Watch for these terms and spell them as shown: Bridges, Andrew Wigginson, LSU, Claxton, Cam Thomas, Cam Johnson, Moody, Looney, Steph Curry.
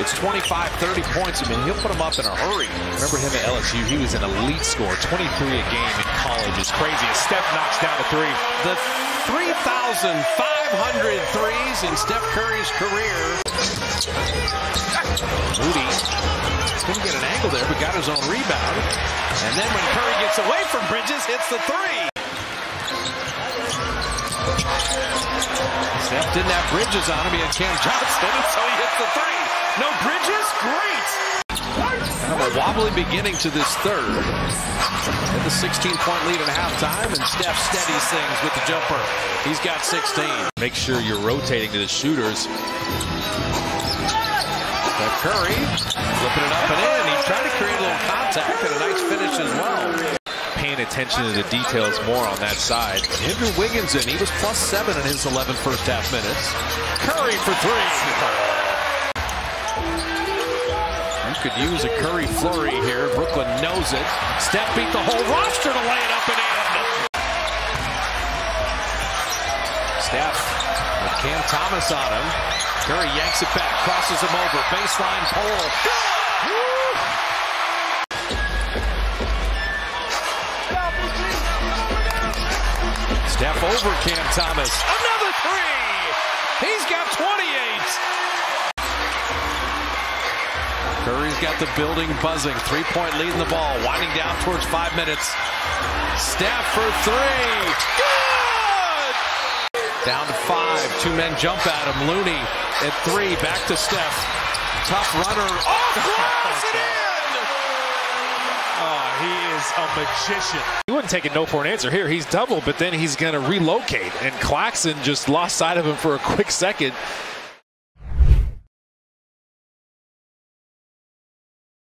It's 25, 30 points. I mean, he'll put them up in a hurry. Remember him at LSU? He was an elite scorer, 23 a game in college. It's crazy. As Steph knocks down a three. The 3,500 threes in Steph Curry's career. Moody couldn't get an angle there, but got his own rebound. And then when Curry gets away from Bridges, hits the three. Steph didn't have Bridges on him. He had Cam Johnson, so he hits the three. No Bridges, great. Kind of a wobbly beginning to this third. And the 16-point lead at halftime, and Steph steadies things with the jumper. He's got 16. Make sure you're rotating to the shooters. Steph Curry flipping it up and in. He tried to create a little contact and a nice finish as well. Paying attention to the details more on that side. Andrew Wigginson, he was +7 in his 11 first half minutes. Curry for three. You could use a Curry flurry here. Brooklyn knows it. Steph beat the whole roster to lay it up and in. Steph with Cam Thomas on him. Curry yanks it back, crosses him over. Baseline pole. Good! Steph over Cam Thomas. Another three! He's got 28! Curry's got the building buzzing. Three-point lead in the ball. Winding down towards 5 minutes. Steph for three! Good! Down to 5. Two men jump at him. Looney at 3. Back to Steph. Tough runner. Off glass and in! Oh, he is a magician. Take a no for an answer here. He's double, but then he's going to relocate, and Claxton just lost sight of him for a quick second.